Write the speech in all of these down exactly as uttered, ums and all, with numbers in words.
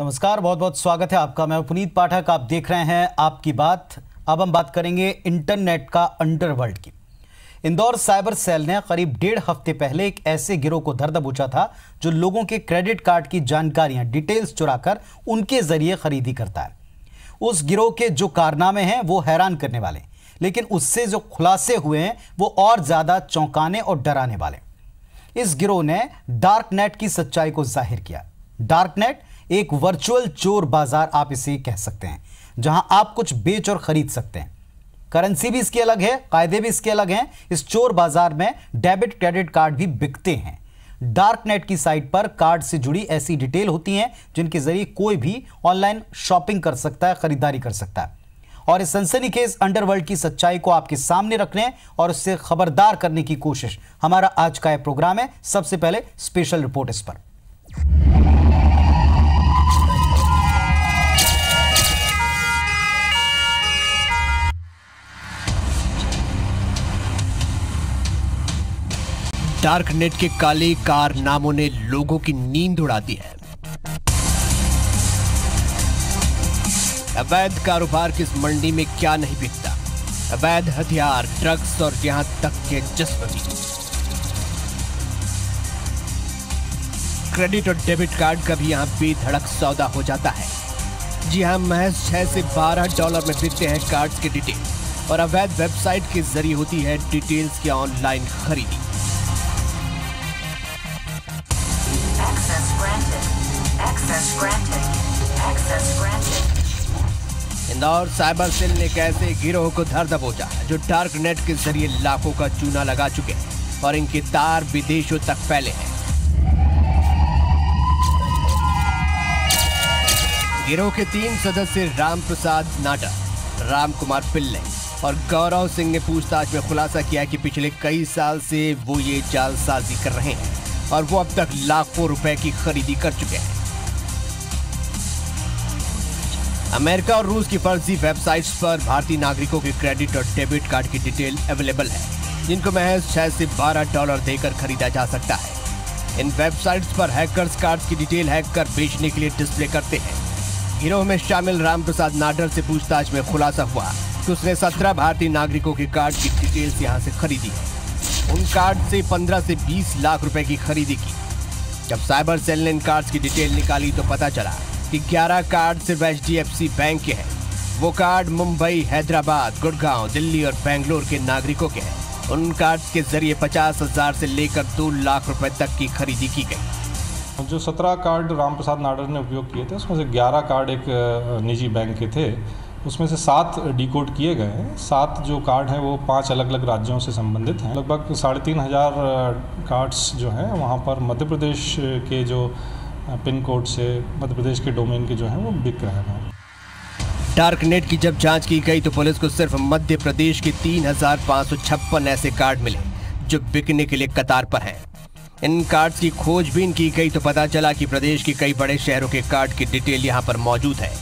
नमस्कार, बहुत बहुत स्वागत है आपका। मैं पुनीत पाठक, आप देख रहे हैं आपकी बात। अब हम बात करेंगे इंटरनेट का अंडरवर्ल्ड की। इंदौर साइबर सेल ने करीब डेढ़ हफ्ते पहले एक ऐसे गिरोह को धर दबोचा था जो लोगों के क्रेडिट कार्ड की जानकारियां, डिटेल्स चुराकर उनके जरिए खरीदी करता है। उस गिरोह के जो कारनामे हैं वो हैरान करने वाले, लेकिन उससे जो खुलासे हुए हैं वो और ज़्यादा चौंकाने और डराने वाले। इस गिरोह ने डार्कनेट की सच्चाई को जाहिर किया। डार्कनेट एक वर्चुअल चोर बाजार आप इसे कह सकते हैं, जहां आप कुछ बेच और खरीद सकते हैं। करेंसी भी इसके अलग है, कायदे भी इसके अलग हैं। इस चोर बाजार में डेबिट क्रेडिट कार्ड भी बिकते हैं। डार्कनेट की साइट पर कार्ड से जुड़ी ऐसी डिटेल होती हैं जिनके जरिए कोई भी ऑनलाइन शॉपिंग कर सकता है, खरीदारी कर सकता है। और इस सनसनीखेज अंडरवर्ल्ड की सच्चाई को आपके सामने रखने और उससे खबरदार करने की कोशिश हमारा आज का यह प्रोग्राम है। सबसे पहले स्पेशल रिपोर्ट इस पर। डार्कनेट के काले कारनामों ने लोगों की नींद उड़ा दी है। अवैध कारोबार की इस मंडी में क्या नहीं बिकता, अवैध हथियार, ड्रग्स और यहाँ तक के जस्मनी। क्रेडिट और डेबिट कार्ड का भी यहाँ बेधड़क सौदा हो जाता है। जी हाँ, महज छह से बारह डॉलर में बिकते हैं कार्ड्स के डिटेल, और अवैध वेबसाइट के जरिए होती है डिटेल्स की ऑनलाइन खरीदी। इंदौर साइबर सेल ने कैसे गिरोह को धर दबोचा जो डार्क नेट के जरिए लाखों का चूना लगा चुके हैं और इनके तार विदेशों तक फैले हैं। गिरोह के तीन सदस्य राम प्रसाद नाडर, राम कुमार पिल्ले और गौरव सिंह ने पूछताछ में खुलासा किया कि पिछले कई साल से वो ये जालसाजी कर रहे हैं और वो अब तक लाखों रुपए की खरीदी कर चुके हैं। अमेरिका और रूस की फर्जी वेबसाइट्स पर भारतीय नागरिकों के क्रेडिट और डेबिट कार्ड की डिटेल अवेलेबल है, जिनको महज छह से बारह डॉलर देकर खरीदा जा सकता है। इन वेबसाइट्स पर हैकर्स कार्ड्स की डिटेल हैक कर बेचने के लिए डिस्प्ले करते हैं। गिरोह में शामिल राम प्रसाद नाडर से पूछताछ में खुलासा हुआ कि उसने सत्रह भारतीय नागरिकों के कार्ड की डिटेल्स यहाँ से खरीदी है। उन कार्ड से पंद्रह से बीस लाख रुपए की खरीदी की। जब साइबर सेल ने इन कार्ड्स की डिटेल निकाली तो पता चला कि ग्यारह कार्ड सिर्फ H D F C bank के हैं। वो कार्ड मुंबई, हैदराबाद, गुड़गांव, दिल्ली और बेंगलोर के नागरिकों के हैं। उन कार्ड्स के जरिए पचास हजार से लेकर दो लाख रुपए तक की खरीदी की गई। जो सत्रह कार्ड राम प्रसाद नाडर ने उपयोग किए थे, उसमें से ग्यारह कार्ड एक निजी बैंक के थे। उसमें से सात डिकोड किए गए हैं। सात जो कार्ड हैं वो पांच अलग अलग राज्यों से संबंधित हैं। लगभग साढ़े तीन हज़ार कार्ड्स जो हैं वहाँ पर मध्य प्रदेश के जो पिन कोड से, मध्य प्रदेश के डोमेन के जो हैं वो बिक रहे हैं। डार्कनेट की जब जांच की गई तो पुलिस को सिर्फ मध्य प्रदेश के तीन हज़ार पाँच सौ छप्पन ऐसे कार्ड मिले जो बिकने के लिए कतार पर हैं। इन कार्ड्स की खोजबीन की गई तो पता चला कि प्रदेश के कई बड़े शहरों के कार्ड की डिटेल यहाँ पर मौजूद है।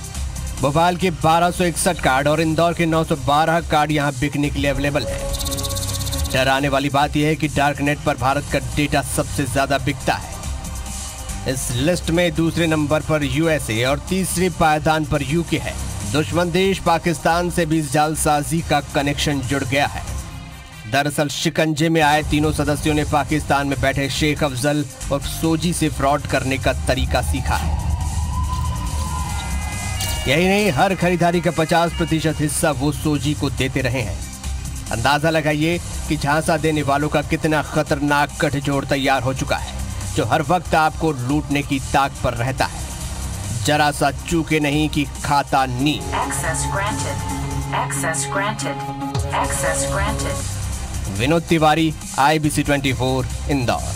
भोपाल के बारह सौ इकसठ कार्ड और इंदौर के नौ सौ बारह कार्ड यहां बिकने के लिए अवेलेबल है। डराने वाली बात यह है कि डार्कनेट पर भारत का डेटा सबसे ज्यादा बिकता है। इस लिस्ट में दूसरे नंबर पर यूएसए और तीसरे पायदान पर यूके है। दुश्मन देश पाकिस्तान से भी जालसाजी का कनेक्शन जुड़ गया है। दरअसल शिकंजे में आए तीनों सदस्यों ने पाकिस्तान में बैठे शेख अफजल और सोजी से फ्रॉड करने का तरीका सीखा है। यही नहीं, हर खरीदारी का पचास प्रतिशत हिस्सा वो सोजी को देते रहे हैं। अंदाजा लगाइए कि झांसा देने वालों का कितना खतरनाक गठजोड़ तैयार हो चुका है जो हर वक्त आपको लूटने की ताक पर रहता है। जरा सा चूके नहीं कि खाता नी। Vinod Tiwari, IBC twenty four, Indore.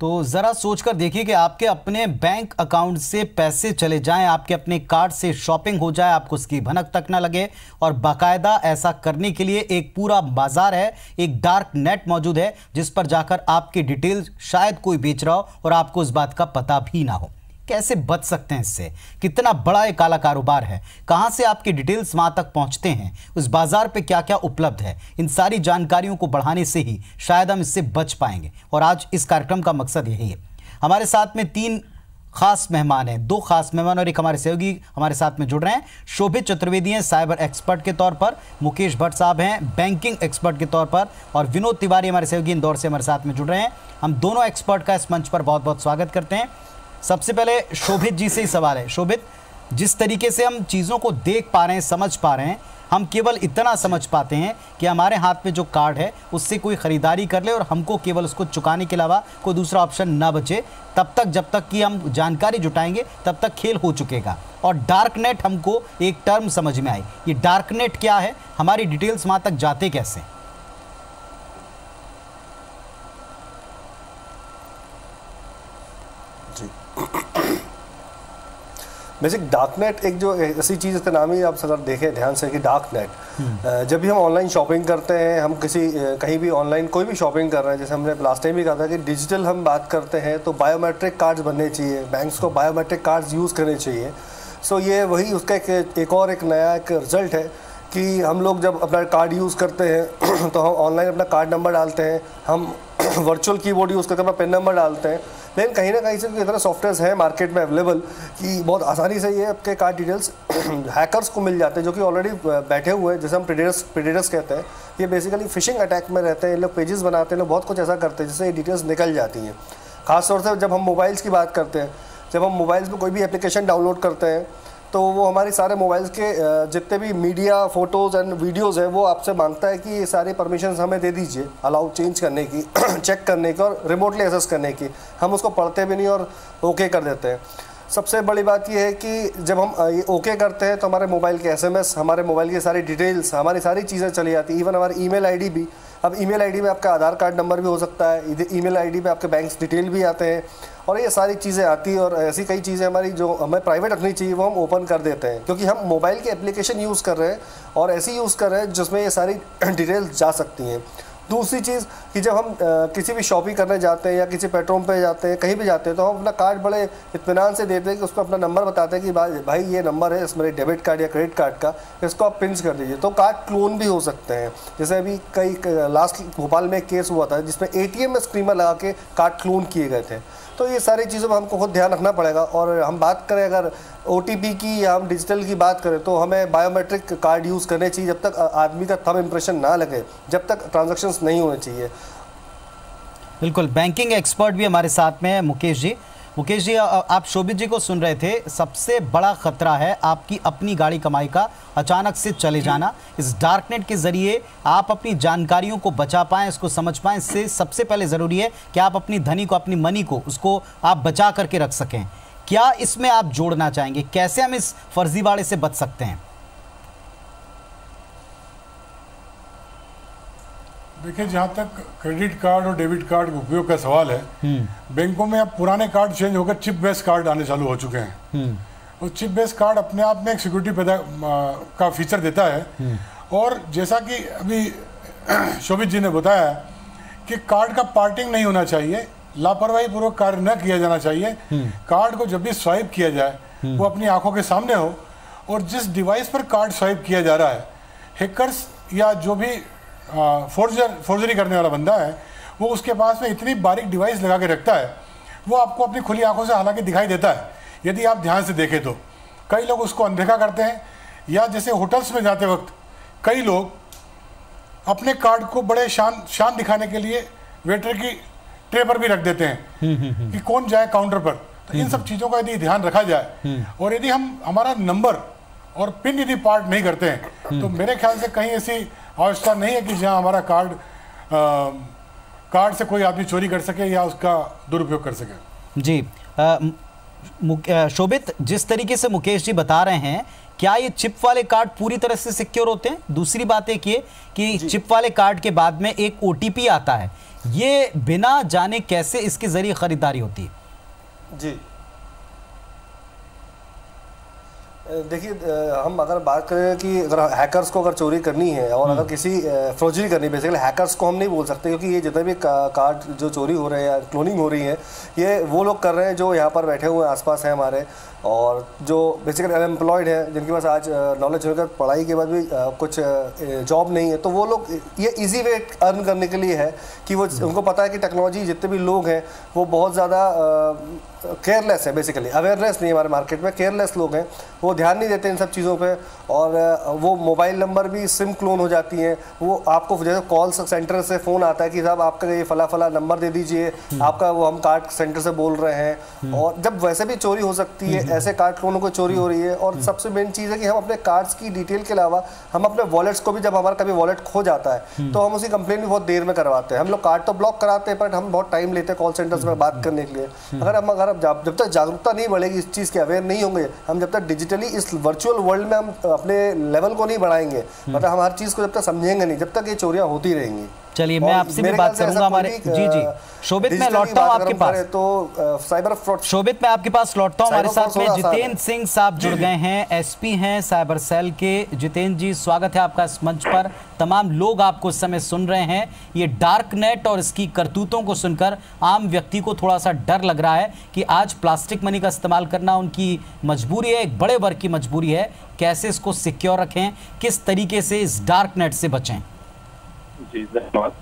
तो ज़रा सोचकर देखिए कि आपके अपने बैंक अकाउंट से पैसे चले जाएं, आपके अपने कार्ड से शॉपिंग हो जाए, आपको उसकी भनक तक ना लगे। और बाकायदा ऐसा करने के लिए एक पूरा बाज़ार है, एक डार्क नेट मौजूद है जिस पर जाकर आपकी डिटेल्स शायद कोई बेच रहा हो और आपको इस बात का पता भी ना हो। कैसे बच सकते हैं इससे? कितना बड़ा ये काला कारोबार है, कहाँ से आपकी डिटेल्स वहाँ तक पहुँचते हैं, उस बाज़ार पे क्या क्या उपलब्ध है, इन सारी जानकारियों को बढ़ाने से ही शायद हम इससे बच पाएंगे। और आज इस कार्यक्रम का मकसद यही है। हमारे साथ में तीन खास मेहमान हैं, दो खास मेहमान और एक हमारे सहयोगी हमारे साथ में जुड़ रहे हैं। शोभित चतुर्वेदी हैं साइबर एक्सपर्ट के तौर पर, मुकेश भट्ट साहब हैं बैंकिंग एक्सपर्ट के तौर पर और विनोद तिवारी हमारे सहयोगी इंदौर से हमारे साथ में जुड़ रहे हैं। हम दोनों एक्सपर्ट का इस मंच पर बहुत बहुत स्वागत करते हैं। सबसे पहले शोभित जी से ही सवाल है। शोभित, जिस तरीके से हम चीज़ों को देख पा रहे हैं, समझ पा रहे हैं, हम केवल इतना समझ पाते हैं कि हमारे हाथ में जो कार्ड है उससे कोई ख़रीदारी कर ले और हमको केवल उसको चुकाने के अलावा कोई दूसरा ऑप्शन ना बचे। तब तक जब तक कि हम जानकारी जुटाएंगे तब तक खेल हो चुकेगा। और डार्क नेट हमको एक टर्म समझ में आई, ये डार्क नेट क्या है, हमारी डिटेल्स वहाँ तक जाते कैसे? बेसिक डार्क नेट एक जो ऐसी चीज़, इसका नाम ही आप सर देखें ध्यान से कि डार्क नेट, जब भी हम ऑनलाइन शॉपिंग करते हैं, हम किसी कहीं भी ऑनलाइन कोई भी शॉपिंग कर रहे हैं, जैसे हमने लास्ट टाइम भी कहा था कि डिजिटल हम बात करते हैं तो बायोमेट्रिक कार्ड्स बनने चाहिए, बैंक्स को बायोमेट्रिक कार्ड्स यूज़ करने चाहिए। सो so ये वही उसका एक, एक और एक नया एक रिजल्ट है कि हम लोग जब अपना कार्ड यूज़ करते हैं तो हम ऑनलाइन अपना कार्ड नंबर डालते हैं, हम वर्चुअल कीबोर्ड यूज़ करके अपना पेन नंबर डालते हैं, लेकिन कहीं ना कहीं से इतना सॉफ्टवेयर्स हैं मार्केट में अवेलेबल कि बहुत आसानी से ये आपके कार्ड डिटेल्स हैकर्स को मिल जाते हैं जो कि ऑलरेडी बैठे हुए हैं, जैसे हम प्रीडेटर्स प्रीडेटर्स कहते हैं। ये बेसिकली फिशिंग अटैक में रहते हैं, ये लोग पेजेस बनाते हैं, लोग बहुत कुछ ऐसा करते हैं जिससे ये डिटेल्स निकल जाती हैं। खासतौर से जब हम मोबाइल्स की बात करते हैं, जब हम मोबाइल्स में कोई भी एप्लीकेशन डाउनलोड करते हैं तो वो हमारे सारे मोबाइल्स के जितने भी मीडिया, फोटोज़ एंड वीडियोज़ हैं वो आपसे मांगता है कि ये सारे परमिशंस हमें दे दीजिए, अलाउ चेंज करने की, चेक करने की और रिमोटली एक्सेस करने की। हम उसको पढ़ते भी नहीं और ओके कर देते हैं। सबसे बड़ी बात ये है कि जब हम ये ओके करते हैं तो हमारे मोबाइल के एसएमएस, हमारे मोबाइल की सारी डिटेल्स, हमारी सारी चीज़ें चली जाती हैं, इवन हमारी ईमेल आईडी भी। अब ईमेल आईडी में आपका आधार कार्ड नंबर भी हो सकता है, ईमेल आईडी में आपके बैंक डिटेल भी आते हैं और ये सारी चीज़ें आती हैं। और ऐसी कई चीज़ें हमारी जो हमें प्राइवेट रखनी चाहिए वो हम ओपन कर देते हैं क्योंकि हम मोबाइल के एप्लीकेशन यूज़ कर रहे हैं और ऐसी यूज़ कर रहे हैं जिसमें ये सारी डिटेल्स जा सकती हैं। दूसरी चीज़ कि जब हम किसी भी शॉपिंग करने जाते हैं या किसी पेट्रोल पे जाते हैं, कहीं भी जाते हैं, तो हम अपना कार्ड बड़े इत्मीनान से देते हैं कि उसको अपना नंबर बताते हैं कि भाई ये नंबर है इस मेरे डेबिट कार्ड या क्रेडिट कार्ड का, इसको आप पिंच कर दीजिए। तो कार्ड क्लोन भी हो सकते हैं, जैसे अभी कई लास्ट भोपाल में केस हुआ था जिसमें ए टी एम में स्कीमर लगा के कार्ड क्लोन किए गए थे। तो ये सारी चीज़ों पर हमको खुद ध्यान रखना पड़ेगा। और हम बात करें अगर ओ टी पी की या हम डिजिटल की बात करें तो हमें बायोमेट्रिक कार्ड यूज़ करने चाहिए जब तक आदमी का थंब इम्प्रेशन ना लगे, जब तक ट्रांजैक्शंस नहीं होने चाहिए। बिल्कुल, बैंकिंग एक्सपर्ट भी हमारे साथ में है मुकेश जी। मुकेश जी, आप शोभित जी को सुन रहे थे। सबसे बड़ा खतरा है आपकी अपनी गाड़ी कमाई का अचानक से चले जाना। इस डार्कनेट के ज़रिए आप अपनी जानकारियों को बचा पाएँ, इसको समझ पाएँ। इससे सबसे पहले ज़रूरी है कि आप अपनी धनी को, अपनी मनी को, उसको आप बचा करके रख सकें। क्या इसमें आप जोड़ना चाहेंगे, कैसे हम इस फर्जीवाड़े से बच सकते हैं? देखिए, जहाँ तक क्रेडिट कार्ड और डेबिट कार्ड के उपयोग का सवाल है, बैंकों में अब पुराने कार्ड चेंज होकर चिप बेस्ड कार्ड आने चालू हो चुके हैं। और चिप बेस्ड कार्ड अपने आप में एक सिक्योरिटी पैदा का फीचर देता है। और जैसा कि अभी शोभित जी ने बताया कि कार्ड का पार्टिंग नहीं होना चाहिए, लापरवाही पूर्वक कार्य न किया जाना चाहिए। कार्ड को जब भी स्वाइप किया जाए वो अपनी आंखों के सामने हो और जिस डिवाइस पर कार्ड स्वाइप किया जा रहा है, हैकर्स या जो भी फोर्जर फोर्जरी करने वाला बंदा है वो उसके पास में इतनी बारीक डिवाइस लगा के रखता है, वो आपको अपनी खुली आंखों से हालांकि दिखाई देता है यदि आप ध्यान से देखें तो। कई लोग उसको अनदेखा करते हैं, या जैसे होटल्स में जाते वक्त कई लोग अपने कार्ड को बड़े शान शान दिखाने के लिए वेटर की ट्रे पर भी रख देते हैं कि कौन जाए काउंटर पर। तो इन सब चीज़ों का यदि ध्यान रखा जाए और यदि हम हमारा नंबर और पिन यदि पार्ट नहीं करते हैं तो मेरे ख्याल से कहीं ऐसी आवश्यकता नहीं है कि जहाँ हमारा कार्ड आ, कार्ड से कोई आदमी चोरी कर सके या उसका दुरुपयोग कर सके। जी, आ, शोभित, जिस तरीके से मुकेश जी बता रहे हैं, क्या ये चिप वाले कार्ड पूरी तरह से सिक्योर होते हैं? दूसरी बात एक ये कि चिप वाले कार्ड के बाद में एक ओटीपी आता है, ये बिना जाने कैसे इसके जरिए खरीदारी होती है? जी, देखिए, हम अगर बात करें कि अगर हैकर्स को अगर चोरी करनी है और अगर किसी फ्रॉडरी करनी है, बेसिकली हैकर्स को हम नहीं बोल सकते, क्योंकि ये जितने भी कार्ड जो चोरी हो रहे हैं या क्लोनिंग हो रही है, ये वो लोग कर रहे हैं जो यहाँ पर बैठे हुए आसपास हैं हमारे, और जो बेसिकली अनएम्प्लॉयड हैं, जिनके पास आज नॉलेज होकर पढ़ाई के बाद भी कुछ जॉब नहीं है, तो वो लोग ये ईजी वे अर्न करने के लिए है कि वो, उनको पता है कि टेक्नोलॉजी, जितने भी लोग हैं वो बहुत ज़्यादा केयरलेस है, बेसिकली अवेयरनेस नहीं है हमारे मार्केट में, केयरलेस लोग हैं, वो ध्यान नहीं देते इन सब चीज़ों पे, और वो मोबाइल नंबर भी सिम क्लोन हो जाती हैं। वो आपको जैसे कॉल सेंटर से फ़ोन आता है कि साहब आपका ये फला फला नंबर दे दीजिए आपका, वो हम कार्ड सेंटर से बोल रहे हैं, और जब वैसे भी चोरी हो सकती है, ऐसे कार्ड क्लोनों को चोरी हो रही है। और सबसे मेन चीज़ है कि हम अपने कार्ड्स की डिटेल के अलावा हम अपने वॉलेट्स को भी, जब हमारा कभी वॉलेट खो जाता है तो हम उसकी कंप्लेन भी बहुत देर में करवाते हैं। हम लोग कार्ड तो ब्लॉक कराते हैं, बट हम बहुत टाइम लेते हैं कॉल सेंटर्स में बात करने के लिए। अगर हम अगर जब तक जागरूकता नहीं बढ़ेगी, इस चीज़ के अवेयर नहीं होंगे, हम जब तक डिजिटली इस वर्चुअल वर्ल्ड में हम अपने लेवल को नहीं बढ़ाएंगे, मतलब हम हर चीज़ को जब तक समझेंगे नहीं, जब तक ये चोरियां होती रहेंगी। चलिए, मैं आपसे भी बात करूंगा हमारे जी जी शोभित, मैं लौटता हूं आपके पास, तो साइबर फ्रॉड शोभित मैं आपके पास लौटता हूं। हमारे साथ में जितेंद्र सिंह साहब जुड़ गए हैं, एसपी हैं साइबर सेल के। जितेंद्र जी, स्वागत है आपका इस मंच पर। तमाम लोग आपको इस समय सुन रहे हैं। ये डार्क नेट और इसकी करतूतों को सुनकर आम व्यक्ति को थोड़ा सा डर लग रहा है कि आज प्लास्टिक मनी का इस्तेमाल करना उनकी मजबूरी है, एक बड़े वर्ग की मजबूरी है। कैसे इसको सिक्योर रखें, किस तरीके से इस डार्क नेट से बचें? जी धन्यवाद।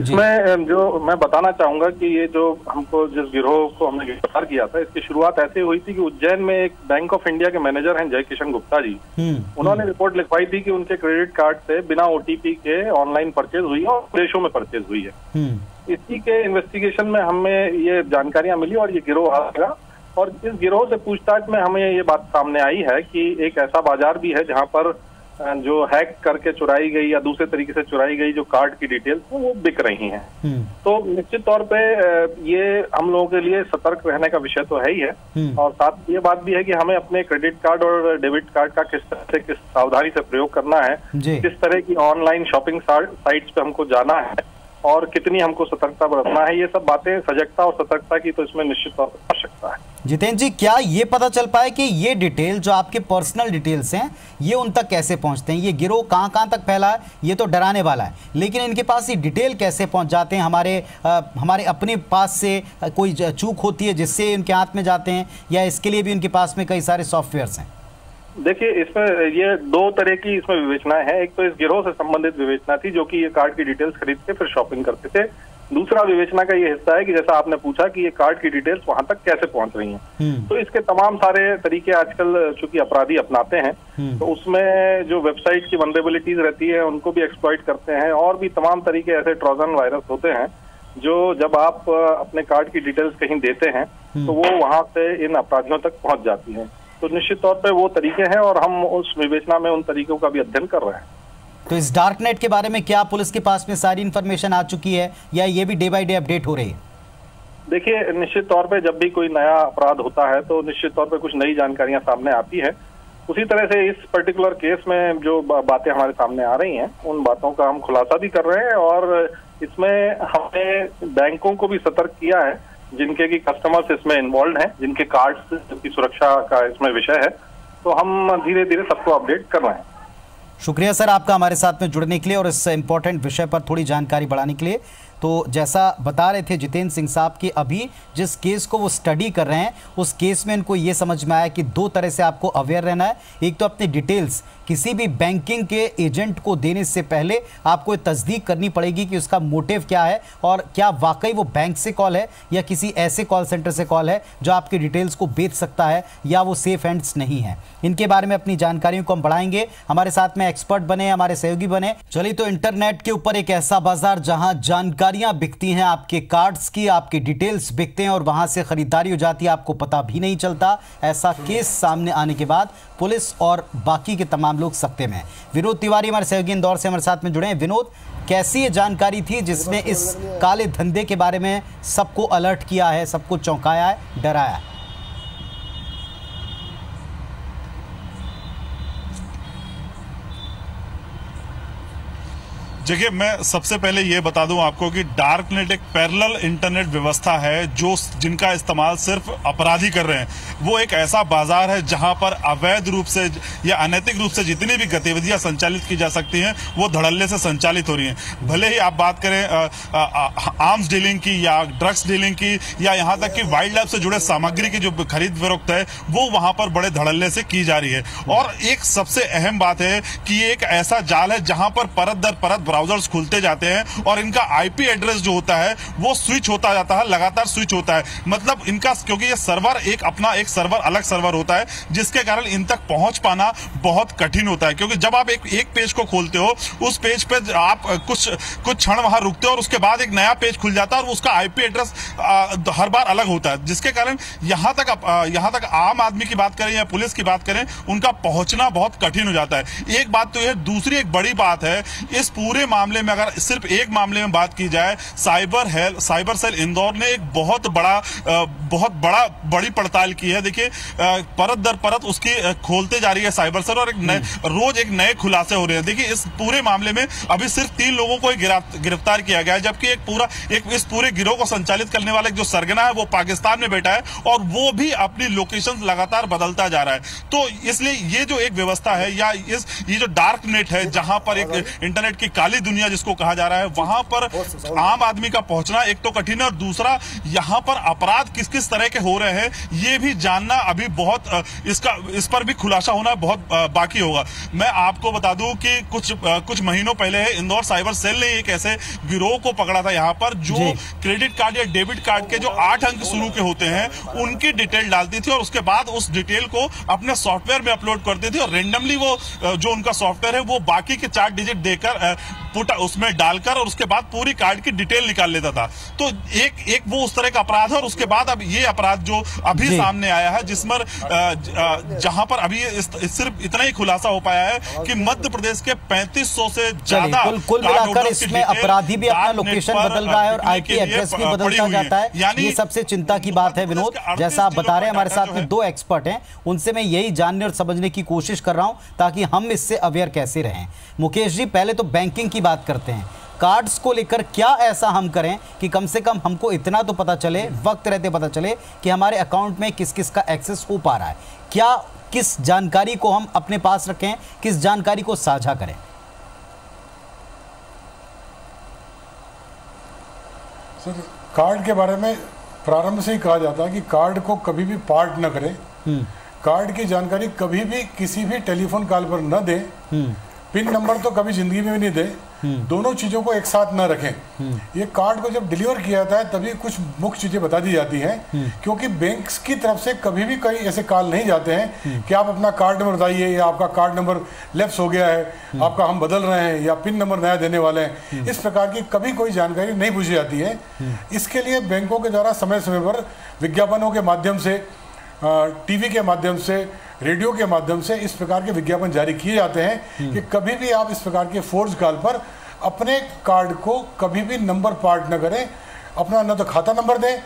इसमें जो मैं बताना चाहूंगा कि ये जो हमको, जिस गिरोह को हमने गिरफ्तार किया था, इसकी शुरुआत ऐसे हुई थी कि उज्जैन में एक बैंक ऑफ इंडिया के मैनेजर हैं जयकिशन गुप्ता जी, उन्होंने रिपोर्ट लिखवाई थी कि उनके क्रेडिट कार्ड से बिना ओटीपी के ऑनलाइन परचेज हुई है और विदेशों में परचेज हुई है। इसी के इन्वेस्टिगेशन में हमें ये जानकारियां मिली और ये गिरोह हाथ लगा, और इस गिरोह से पूछताछ में हमें ये बात सामने आई है कि एक ऐसा बाजार भी है जहाँ पर जो हैक करके चुराई गई या दूसरे तरीके से चुराई गई जो कार्ड की डिटेल्स तो वो बिक रही हैं। तो निश्चित तौर पे ये हम लोगों के लिए सतर्क रहने का विषय तो है ही है, और साथ ये बात भी है कि हमें अपने क्रेडिट कार्ड और डेबिट कार्ड का किस तरह से, किस सावधानी से प्रयोग करना है, किस तरह की ऑनलाइन शॉपिंग साइट्स पे हमको जाना है और कितनी हमको सतर्कता बरतना है, ये सब बातें, सजगता और सतर्कता की तो इसमें निश्चित तौर पर आवश्यकता है। जितेंद्र जी, क्या ये पता चल पाया कि ये डिटेल जो आपके पर्सनल डिटेल्स हैं ये उन तक कैसे पहुंचते हैं? ये गिरोह कहां कहां तक फैला है? ये तो डराने वाला है, लेकिन इनके पास ये डिटेल कैसे पहुंच जाते हैं? हमारे आ, हमारे अपने पास से कोई चूक होती है जिससे इनके हाथ में जाते हैं, या इसके लिए भी इनके पास में कई सारे सॉफ्टवेयर्स हैं? देखिए, इसमें ये दो तरह की इसमें विवेचनाएं हैं। एक तो इस गिरोह से संबंधित विवेचना थी जो कि ये कार्ड की डिटेल्स खरीदते फिर शॉपिंग करते थे। दूसरा विवेचना का ये हिस्सा है कि जैसा आपने पूछा कि ये कार्ड की डिटेल्स वहां तक कैसे पहुंच रही हैं, तो इसके तमाम सारे तरीके आजकल चूंकि अपराधी अपनाते हैं, तो उसमें जो वेबसाइट की वल्नरेबिलिटीज रहती है उनको भी एक्सप्लॉइट करते हैं, और भी तमाम तरीके ऐसे ट्रोजन वायरस होते हैं जो जब आप अपने कार्ड की डिटेल्स कहीं देते हैं तो वो वहां से इन अपराधियों तक पहुंच जाती है। तो निश्चित तौर पे वो तरीके हैं और हम उस विवेचना में उन तरीकों का भी अध्ययन कर रहे हैं। तो इस डार्क नेट के बारे में क्या पुलिस के पास में सारी इन्फॉर्मेशन आ चुकी है, या ये भी डे बाय डे अपडेट हो रही है? देखिए, निश्चित तौर पे जब भी कोई नया अपराध होता है तो निश्चित तौर पे कुछ नई जानकारियां सामने आती है। उसी तरह से इस पर्टिकुलर केस में जो बातें हमारे सामने आ रही हैं उन बातों का हम खुलासा भी कर रहे हैं, और इसमें हमने बैंकों को भी सतर्क किया है जिनके की कस्टमर्स इसमें इन्वॉल्व हैं, जिनके कार्ड्स की सुरक्षा का इसमें विषय है। तो हम धीरे धीरे सबको अपडेट कर रहे हैं। शुक्रिया सर आपका हमारे साथ में जुड़ने के लिए और इस इम्पोर्टेंट विषय पर थोड़ी जानकारी बढ़ाने के लिए। तो जैसा बता रहे थे जितेंद्र सिंह साहब कि अभी जिस केस को वो स्टडी कर रहे हैं उस केस में इनको ये समझ में आया कि दो तरह से आपको अवेयर रहना है। एक तो अपनी डिटेल्स किसी भी बैंकिंग के एजेंट को देने से पहले आपको तस्दीक करनी पड़ेगी कि उसका मोटिव क्या है और क्या वाकई वो बैंक से कॉल है या किसी ऐसे कॉल सेंटर से कॉल है जो आपकी डिटेल्स को बेच सकता है, या वो सेफ हैंड्स नहीं है। इनके बारे में अपनी जानकारियों को हम बढ़ाएंगे। हमारे साथ में एक्सपर्ट बने, हमारे सहयोगी बने। चलिए, तो इंटरनेट के ऊपर एक ऐसा बाजार जहाँ जानकारी बिकती हैं, आपके कार्ड्स की, आपके डिटेल्स बिकते हैं और वहां से खरीदारी हो जाती है, आपको पता भी नहीं चलता। ऐसा केस सामने आने के बाद पुलिस और बाकी के तमाम लोग सख्ते में हैं। विनोद तिवारी हमारे सहयोगी इंदौर से हमारे साथ में जुड़े हैं। विनोद, कैसी ये जानकारी थी जिसने इस काले धंधे के बारे में सबको अलर्ट किया है, सबको चौंकाया है, डराया है? देखिए, मैं सबसे पहले ये बता दूं आपको कि डार्क नेट एक पैरेलल इंटरनेट व्यवस्था है जो जिनका इस्तेमाल सिर्फ अपराधी कर रहे हैं। वो एक ऐसा बाजार है जहां पर अवैध रूप से या अनैतिक रूप से जितनी भी गतिविधियां संचालित की जा सकती हैं वो धड़ल्ले से संचालित हो रही हैं। भले ही आप बात करें आर्म्स डीलिंग की या ड्रग्स डीलिंग की या यहाँ तक कि वाइल्ड लाइफ से जुड़े सामग्री की जो खरीद फरोख्त है वो वहाँ पर बड़े धड़ल्ले से की जा रही है। और एक सबसे अहम बात है कि ये एक ऐसा जाल है जहाँ पर परत दर परत ब्राउजर्स खुलते जाते हैं और इनका आईपी एड्रेस जो होता है वो स्विच होता जाता है, लगातार स्विच होता है। मतलब इनका, क्योंकि ये सर्वर एक अपना एक सर्वर अलग सर्वर होता है जिसके कारण इन तक पहुंच पाना बहुत कठिन होता है, क्योंकि जब आप एक एक पेज को खोलते हो उस पेज पे आप कुछ कुछ क्षण वहां रुकते हो और उसके बाद एक नया पेज खुल जाता है और उसका आईपी एड्रेस हर बार अलग होता है, जिसके कारण यहां तक यहां तक आम आदमी की बात करें या पुलिस की बात करें उनका पहुंचना बहुत कठिन हो जाता है। एक बात तो यह, दूसरी एक बड़ी बात है इस पूरे मामले में, अगर सिर्फ एक मामले में बात की जाए, cyber hell cyber cell Indore ने एक बहुत बड़ा बहुत बड़ा बड़ी पड़ताल की है। देखिए, परत दर परत उसकी खोलते जा रही है साइबर सेल और एक नए रोज एक नए खुलासे हो रहे हैं। देखिए, इस पूरे मामले में अभी सिर्फ तीन लोगों को गिरफ्तार किया गया है, जबकि एक पूरा एक इस पूरे गिरोह को संचालित करने वाला जो सरगना है वो पाकिस्तान में बैठा है और वो भी अपनी लोकेशन लगातार बदलता जा रहा है। तो इसलिए ये जो एक व्यवस्था है या इस ये जो डार्क नेट है जहां पर एक इंटरनेट की काली दुनिया जिसको कहा जा रहा है, वहां पर आम आदमी का पहुंचना एक तो कठिन है और दूसरा यहां पर अपराध किस किस तरह के हो रहे हैं ये भी जानना अभी बहुत, इसका इस पर भी खुलासा होना बहुत बाकी होगा। मैं आपको बता दूं कि कुछ कुछ महीनों पहले इंदौर साइबर सेल ने एक ऐसे गिरोह को पकड़ा था यहां पर जो क्रेडिट कार्ड या डेबिट कार्ड के जो आठ अंक शुरू के होते हैं उनकी डिटेल डालती थी और उसके बाद उस डिटेल को अपने सॉफ्टवेयर में अपलोड करती थी और रेंडमली वो जो उनका सॉफ्टवेयर है वो बाकी के चार डिजिट देकर पुट उसमें डालकर और उसके बाद पूरी कार्ड की डिटेल निकाल लेता था। तो एक एक वो उस तरह का अपराध है और उसके बाद अब ये अपराध जो अभी सामने आया है जिसमें जहां पर अभी इस, सिर्फ इतना ही खुलासा हो पाया है कि मध्य प्रदेश के पैंतीस सौ से ज्यादा कुल मिलाकर इसमें अपराधी भी अपना लोकेशन बदल रहा है और आईपी एड्रेस भी बदलता जाता है। यानी सबसे चिंता की बात है विनोद, जैसा आप बता रहे हैं हमारे साथ में दो एक्सपर्ट हैं, उनसे मैं यही जानने और समझने की कोशिश कर रहा हूं ताकि हम इससे अवेयर कैसे रहें। मुकेश जी, पहले तो बैंकिंग की बात करते हैं, कार्ड्स को लेकर क्या ऐसा हम करें कि कम से कम हमको इतना तो पता चले, वक्त रहते पता चले कि हमारे अकाउंट में किस किस का एक्सेस हो पा रहा है, क्या किस जानकारी को हम अपने पास रखें, किस जानकारी को साझा करें? सर, कार्ड के बारे में प्रारंभ से ही कहा जाता है कि कार्ड को कभी भी पार्ट न करें, कार्ड की जानकारी कभी भी किसी भी टेलीफोन कॉल पर न दें, पिन नंबर तो कभी जिंदगी में भी नहीं दे, दोनों चीज़ों को एक साथ ना रखें। ये कार्ड को जब डिलीवर किया जाता है तभी कुछ मुख्य चीज़ें बता दी जाती हैं, क्योंकि बैंक्स की तरफ से कभी भी कई ऐसे कॉल नहीं जाते हैं कि आप अपना कार्ड नंबर बताइए या आपका कार्ड नंबर लैप्स हो गया है, आपका हम बदल रहे हैं या पिन नंबर नया देने वाले हैं, इस प्रकार की कभी कोई जानकारी नहीं पूछी जाती है। इसके लिए बैंकों के द्वारा समय समय पर विज्ञापनों के माध्यम से, टीवी के माध्यम से, रेडियो के माध्यम से इस प्रकार के विज्ञापन जारी किए जाते हैं कि कभी भी आप इस प्रकार के फोर्ज कॉल पर अपने कार्ड को कभी भी नंबर पार्ट न करें, अपना न तो खाता नंबर दें।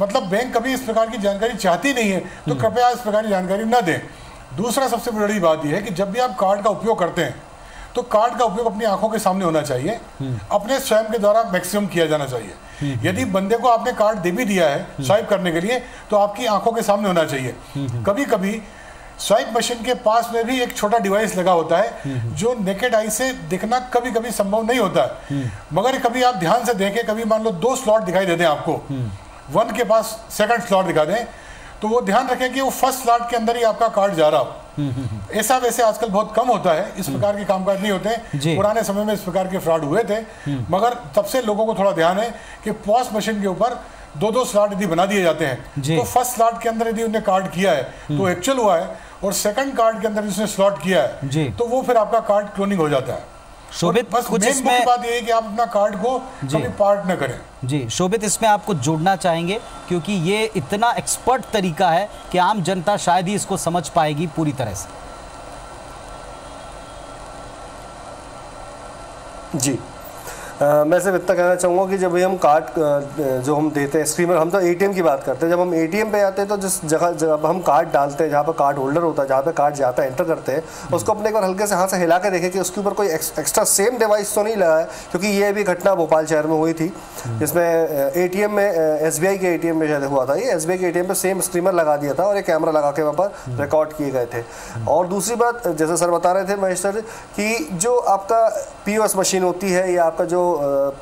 मतलब बैंक कभी इस प्रकार की जानकारी चाहती नहीं है, तो कृपया इस प्रकार की जानकारी न दें। दूसरा सबसे बड़ी बात यह है कि जब भी आप कार्ड का उपयोग करते हैं तो कार्ड का उपयोग अपनी आंखों के सामने होना चाहिए, अपने स्वयं के द्वारा मैक्सिमम किया जाना चाहिए। यदि बंदे को आपने कार्ड दे भी दिया है स्वाइप करने के लिए तो आपकी आंखों के सामने होना चाहिए। कभी कभी स्वाइप मशीन के पास में भी एक छोटा डिवाइस लगा होता है जो नेकेड आई से दिखना कभी कभी संभव नहीं होता है, मगर कभी आप ध्यान से देखें, कभी मान लो दो स्लॉट दिखाई देते हैं आपको, वन के पास सेकंड स्लॉट दिखा दें, तो वो ध्यान रखें कि वो फर्स्ट स्लॉट के अंदर ही आपका कार्ड जा रहा हो। ऐसा वैसे आजकल बहुत कम होता है, इस प्रकार के कामकाज नहीं होते। पुराने समय में इस प्रकार के फ्रॉड हुए थे, मगर तब से लोगों को थोड़ा ध्यान है कि पॉस मशीन के ऊपर दो दो स्लॉट यदि बना दिए जाते हैं तो फर्स्ट स्लॉट के अंदर यदि उन्हें कार्ड किया है तो एक्चुअल हुआ है, और सेकंड कार्ड के अंदर जिसने स्लॉट किया है तो वो फिर आपका कार्ड क्लोनिंग हो जाता है। शोभित, बस कुछ इसमें बात ये है कि आप अपना कार्ड को कभी पार्ट न करें। जी शोभित, इसमें आपको जोड़ना चाहेंगे क्योंकि ये इतना एक्सपर्ट तरीका है कि आम जनता शायद ही इसको समझ पाएगी पूरी तरह से। जी Uh, मैं सिर्फ इतना कहना चाहूँगा कि जब हम कार्ड जो हम देते हैं स्कीमर, हम तो एटीएम की बात करते हैं, जब हम एटीएम पे आते हैं तो जिस जगह जब हम कार्ड डालते हैं, जहाँ पर कार्ड होल्डर होता है, जहाँ पर कार्ड जाता है, एंटर करते हैं, उसको अपने एक बार हल्के से हाथ से हिला के देखें कि उसके ऊपर कोई एक्स, एक्स्ट्रा सेम डिवाइस तो नहीं लगा है, क्योंकि ये भी घटना भोपाल शहर में हुई थी जिसमें एटीएम में एसबीआई के एटीएम में शायद हुआ था ये, एसबीआई के एटीएम पर सेम स्कीमर लगा दिया था और ये कैमरा लगा के वहाँ पर रिकॉर्ड किए गए थे। और दूसरी बात, जैसे सर बता रहे थे महेश सर, कि जो आपका पीओएस मशीन होती है या आपका जो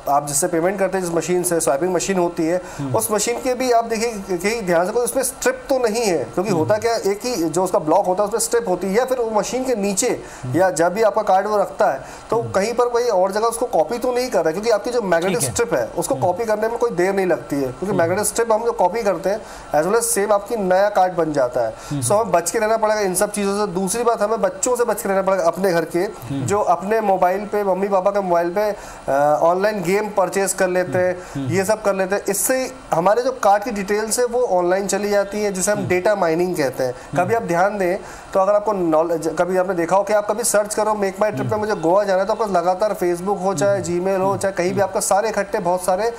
आप जिससे पेमेंट करते हैं, जिस मशीन से स्वाइपिंग मशीन होती है, उस मशीन के भी आप देखिए कि ध्यान से, उसमें स्ट्रिप तो नहीं है, क्योंकि होता क्या, एक ही जो उसका ब्लॉक होता है उसमें स्ट्रिप होती है, या फिर वो मशीन के नीचे या जब भी आपका कार्ड वो रखता है तो कहीं पर कोई और जगह उसको कॉपी तो नहीं कर रहा है, क्योंकि आपकी जो मैग्नेटिक स्ट्रिप है उसको कॉपी करने में कोई देर नहीं लगती है, क्योंकि मैग्नेटिक स्ट्रिप हम जो कॉपी करते हैं एज वेल एज सेम आपकी नया कार्ड बन जाता है। सो हमें बच के रहना पड़ेगा इन सब चीज़ों से। दूसरी बात, हमें बच्चों से बच के रहना पड़ेगा, अपने घर के जो अपने मोबाइल पे, मम्मी पापा के मोबाइल पे ऑनलाइन गेम परचेज कर लेते हैं, ये सब कर लेते हैं, इससे हमारे जो कार्ड की डिटेल्स है वो ऑनलाइन चली जाती है, जिसे हम डेटा माइनिंग कहते हैं। कभी आप ध्यान दें तो अगर आपको नॉलेज, कभी आपने देखा हो कि आप कभी सर्च करो मेक माई ट्रिप पे मुझे गोवा जाना है, तो आपको लगातार फेसबुक हो चाहे जीमेल हो चाहे कहीं भी आपका सारे इकट्ठे बहुत सारे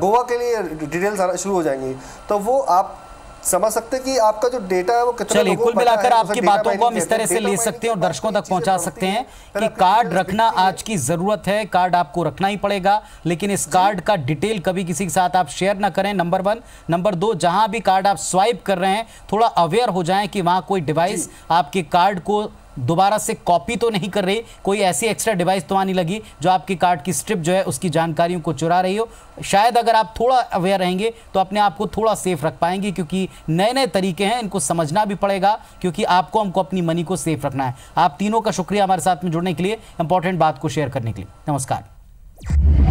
गोवा के लिए डिटेल्स आना शुरू हो जाएंगी, तो वो आप समझ सकते हैं कि आपका जो डेटा है वो कितना लोगों को कुल मिलाकर आपकी बातों को हम इस तरह से ले सकते हैं और दर्शकों तक पहुंचा सकते हैं कि कार्ड रखना आज की जरूरत है, कार्ड आपको रखना ही पड़ेगा, लेकिन इस कार्ड का डिटेल कभी किसी के साथ आप शेयर ना करें, नंबर वन। नंबर दो, जहां भी कार्ड आप स्वाइप कर रहे हैं थोड़ा अवेयर हो जाएं कि वहां कोई डिवाइस आपके कार्ड को दोबारा से कॉपी तो नहीं कर रही, कोई ऐसी एक्स्ट्रा डिवाइस तो आने लगी जो आपके कार्ड की स्ट्रिप जो है उसकी जानकारियों को चुरा रही हो। शायद अगर आप थोड़ा अवेयर रहेंगे तो अपने आप को थोड़ा सेफ रख पाएंगे, क्योंकि नए नए तरीके हैं, इनको समझना भी पड़ेगा, क्योंकि आपको हमको अपनी मनी को सेफ रखना है। आप तीनों का शुक्रिया हमारे साथ में जुड़ने के लिए, इंपॉर्टेंट बात को शेयर करने के लिए। नमस्कार।